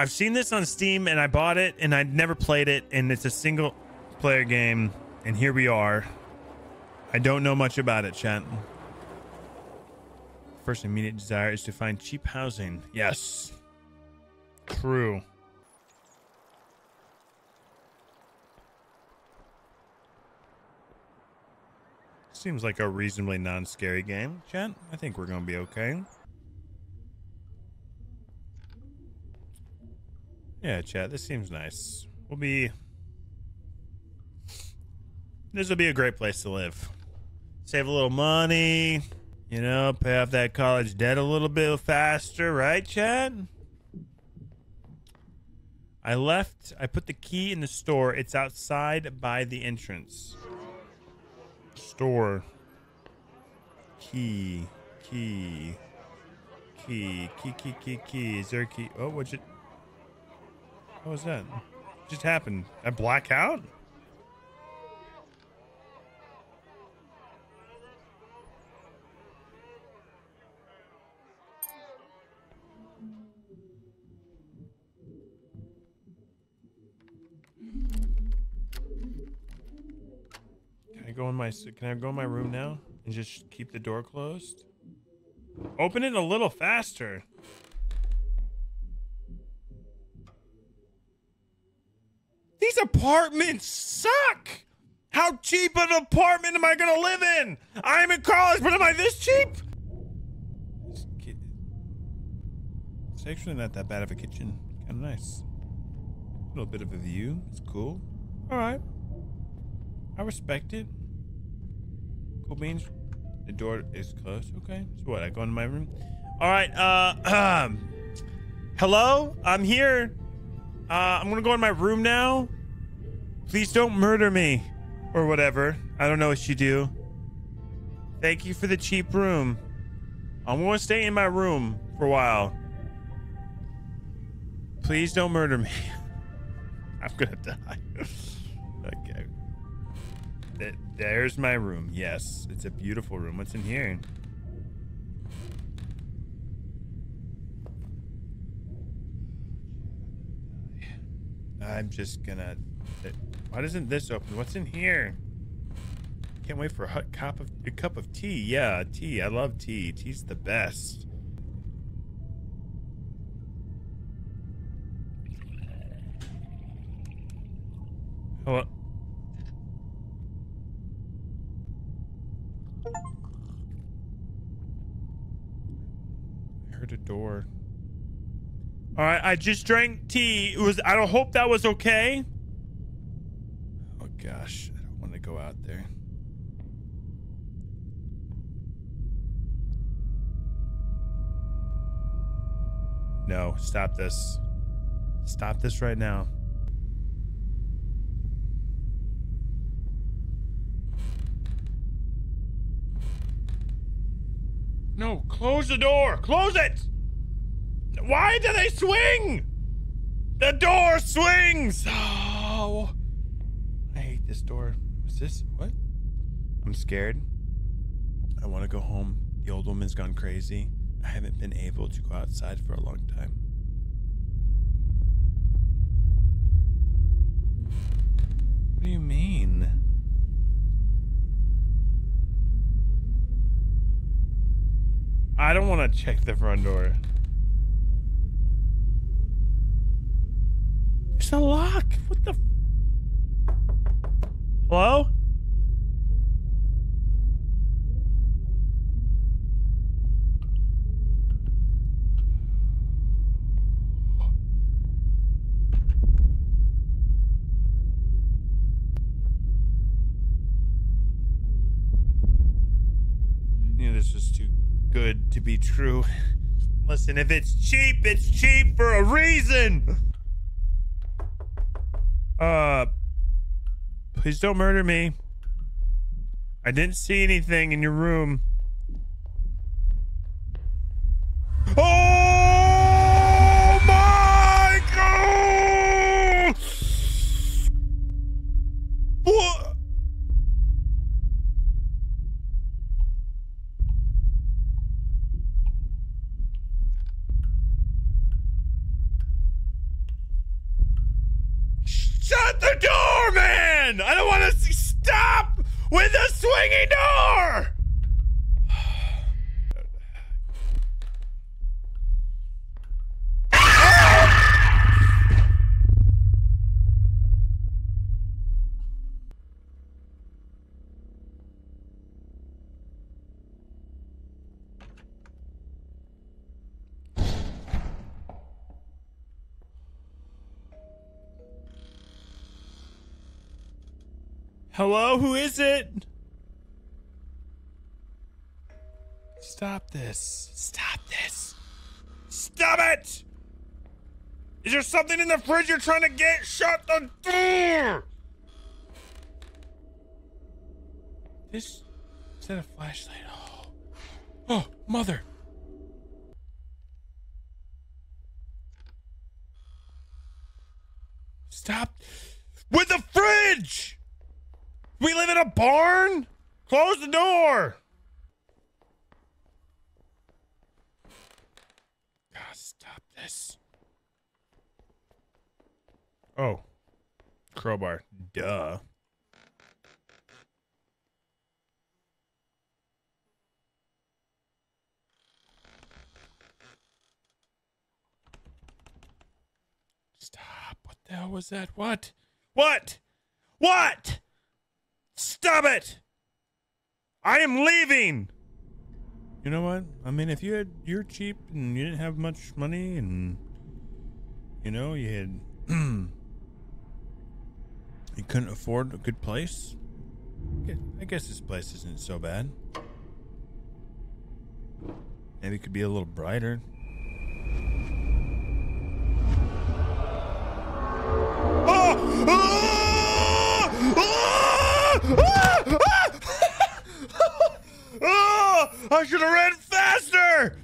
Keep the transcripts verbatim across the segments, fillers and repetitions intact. I've seen this on Steam and I bought it and I'd never played it, and it's a single player game, and here we are. I don't know much about it, chat. First immediate desire is to find cheap housing. Yes. True. Seems like a reasonably non-scary game, chat. I think we're gonna be okay. Yeah, chat, this seems nice. We'll be... This will be a great place to live. Save a little money, you know, pay off that college debt a little bit faster, right, chat? I left, I put the key in the store. It's outside by the entrance. Store. Key. Key. Key. Key, key, key, key. Is there a key? Oh, what's it? What was that? What just happened? A blackout? Can I go in my, can I go in my room now and just keep the door closed? Open it a little faster. These apartments suck. How cheap an apartment am I gonna live in? I'm in college, but am I this cheap? It's actually not that bad of a kitchen. Kind of nice. A little bit of a view. It's cool. All right. I respect it. Cool beans. The door is closed. Okay. So what? I go into my room. All right. Uh. Um. Hello. I'm here. Uh, I'm gonna go in my room now. Please don't murder me or whatever. I don't know what you do. Thank you for the cheap room. I'm gonna stay in my room for a while. Please don't murder me. I'm gonna die. Okay. Th- there's my room. Yes, it's a beautiful room. What's in here? I'm just gonna... Why doesn't this open? What's in here? Can't wait for a hot cup of a cup of tea. Yeah, tea. I love tea. Tea's the best. Hello. I heard a door. All right, I just drank tea. It was, I don't hope that was okay. Oh gosh, I don't want to go out there. No, stop this. Stop this right now. No, close the door. Close it. Why do they swing? The door swings. Oh, I hate this door. What's this? What? I'm scared. I want to go home. The old woman's gone crazy. I haven't been able to go outside for a long time. What do you mean? I don't want to check the front door. It's a lock. What the? F Hello? I knew this was too good to be true. Listen, if it's cheap, it's cheap for a reason. Uh, please don't murder me. I didn't see anything in your room. Oh my God! What? Shut the door, man! I don't want to see. Stop with the swinging door! Hello? Who is it? Stop this. Stop this. Stop it! Is there something in the fridge you're trying to get? Shut the door! This... Is that a flashlight? Oh. Oh, mother. Stop with the fridge! We live in a barn? Close the door. God, stop this. Oh, crowbar. Duh. Stop. What the hell was that? What? What? What? Stop it! I am leaving! You know what? I mean, if you had, you're cheap and you didn't have much money and, you know, you had, you couldn't afford a good place. I guess this place isn't so bad. Maybe it could be a little brighter. Oh! Oh! Ah! Ah! Oh, I should have ran faster.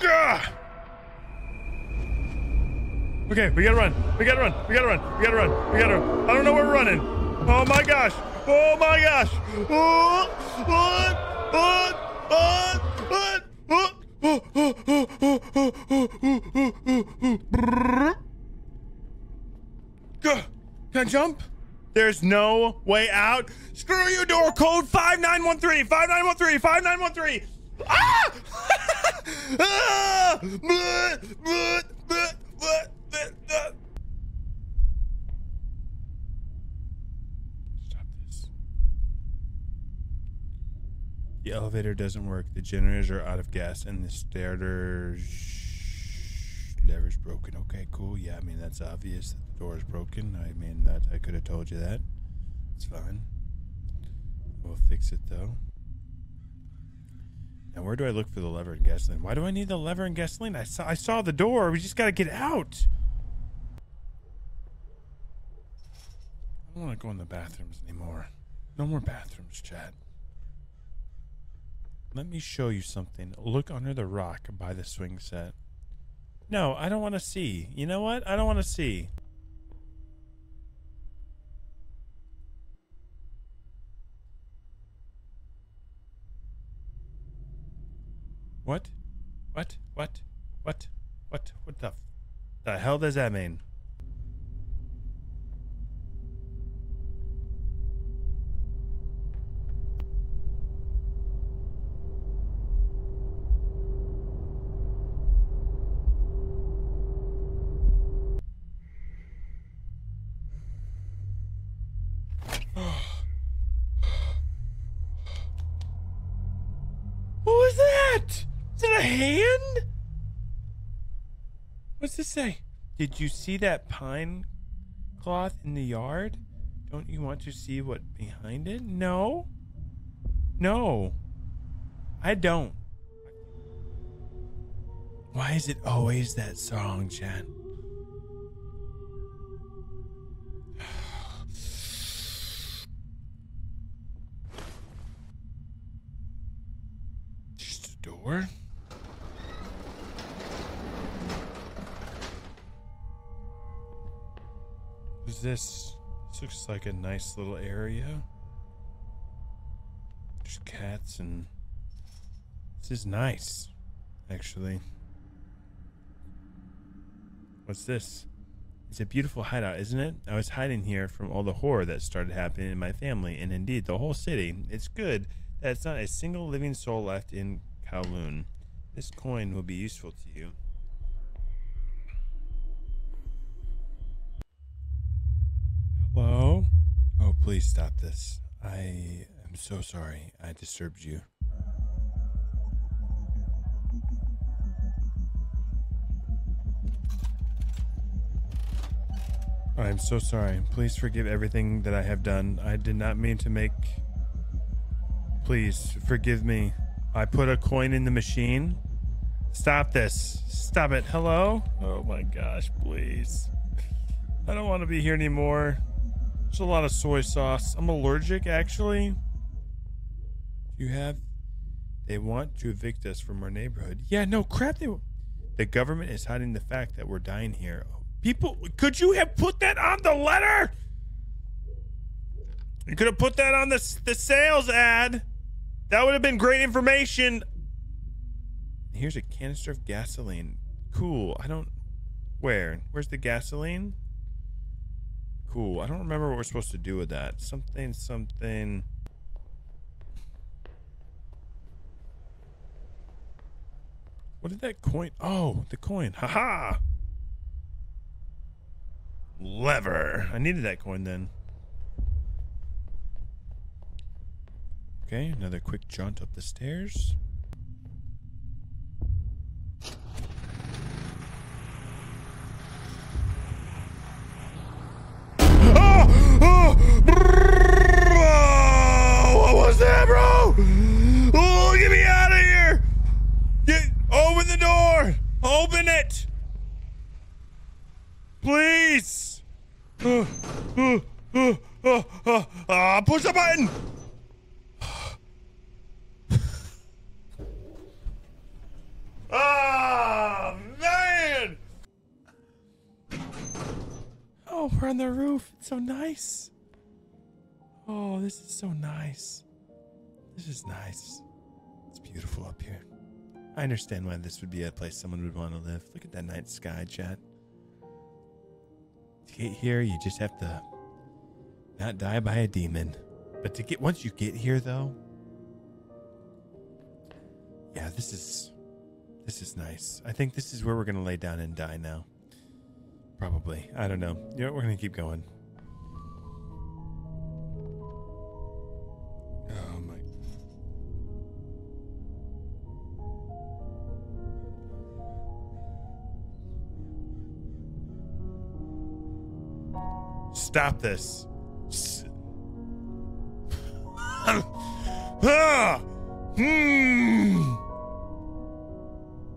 Gah! Okay, we gotta run. We gotta run. We gotta run. We gotta run. We gotta run. I don't know where we're running. Oh my gosh. Oh my gosh. Oh, oh, oh, oh, oh, oh, oh, oh, oh, oh, oh, oh, oh, oh, oh, oh. Gah! Can I jump? There's no way out. Screw you, door code five nine one three, five nine one three, five nine one three. Ah! Ah! Stop this. The elevator doesn't work. The generators are out of gas and the stairs lever's broken. Okay, cool. Yeah, I mean, that's obvious. The door is broken. I mean, that I could have told you that. It's fine. We'll fix it, though. Now, where do I look for the lever and gasoline? Why do I need the lever and gasoline? I saw, I saw the door. We just got to get out. I don't want to go in the bathrooms anymore. No more bathrooms, chat. Let me show you something. Look under the rock by the swing set. No, I don't want to see. You know what? I don't want to see. What? What? What? What? What? What the, f the hell does that mean? Hand? What's this say? Did you see that pine cloth in the yard? Don't you want to see what's behind it? No. No. I don't. Why is it always that song, Jen? Just a door. This, this looks like a nice little area. There's cats and... This is nice, actually. What's this? It's a beautiful hideout, isn't it? I was hiding here from all the horror that started happening in my family, and indeed the whole city. It's good that it's not a single living soul left in Kowloon. This coin will be useful to you. Hello? Oh, please stop this. I am so sorry I disturbed you. I am so sorry. Please forgive everything that I have done. I did not mean to make... Please, forgive me. I put a coin in the machine. Stop this. Stop it. Hello? Oh my gosh, please. I don't want to be here anymore. There's a lot of soy sauce. I'm allergic, actually. You have... They want to evict us from our neighborhood. Yeah, no, crap. They... The government is hiding the fact that we're dying here. People, could you have put that on the letter? You could have put that on the, the sales ad. That would have been great information. Here's a canister of gasoline. Cool. I don't... Where? Where's the gasoline? Cool. I don't remember what we're supposed to do with that. Something, something... What did that coin... Oh, the coin. Ha-ha! Lever. I needed that coin then. Okay, another quick jaunt up the stairs. Oh! Oh! What was that, bro? Oh, get me out of here! Get open the door! Open it! Please! Uh, uh, uh, uh, uh, uh, push the button. Ah, oh, man. Oh, we're on the roof. It's so nice. Oh, this is so nice. This is nice. It's beautiful up here. I understand why this would be a place someone would want to live. Look at that night sky, chat. To get here, you just have to not die by a demon. But to get once you get here, though, yeah, this is this is nice. I think this is where we're gonna lay down and die now. Probably. I don't know. You know, we're gonna keep going. Oh my! Stop this.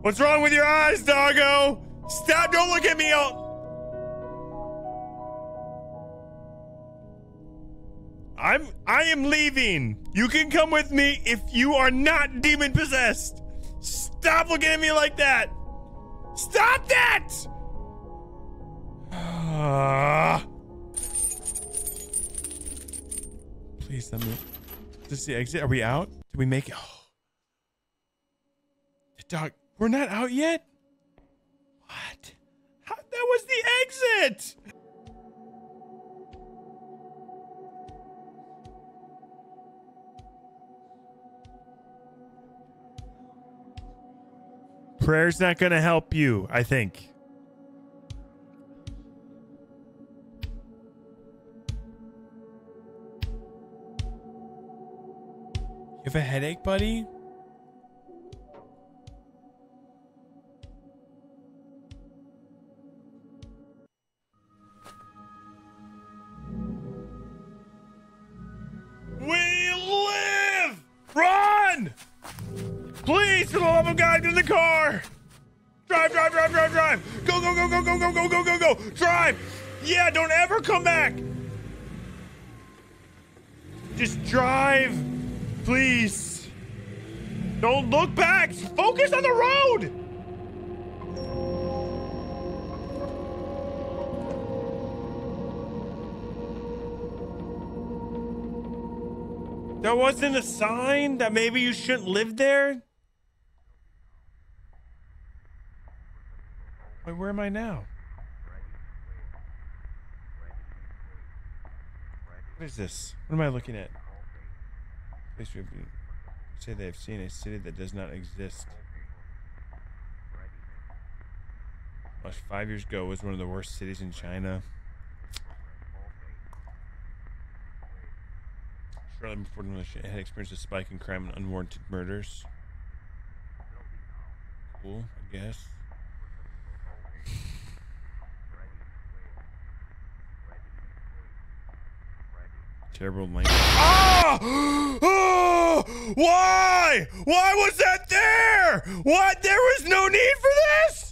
What's wrong with your eyes, doggo? Stop. Don't look at me. I'm I am leaving. You can come with me if you are not demon possessed. Stop looking at me like that. Stop that. Uh, Please let me. Is this the exit? Are we out? Did we make it? Oh. The dog. We're not out yet? What? How, that was the exit! Prayer's not going to help you, I think. You have a headache, buddy? We live! Run! Please, for the love of God, get in the car! Drive, drive, drive, drive, drive! Go, go, go, go, go, go, go, go, go, go! Drive! Yeah, don't ever come back! Just drive! Please, don't look back. Focus on the road. There wasn't a sign that maybe you shouldn't live there. Wait, where am I now? What is this? What am I looking at? Please review. Say they have seen a city that does not exist. Gosh, five years ago it was one of the worst cities in China. Shortly before the militia had experienced a spike in crime and unwarranted murders. Cool, I guess. Terrible language. Ah! Oh! Why? Why was that there? What? There was no need for this?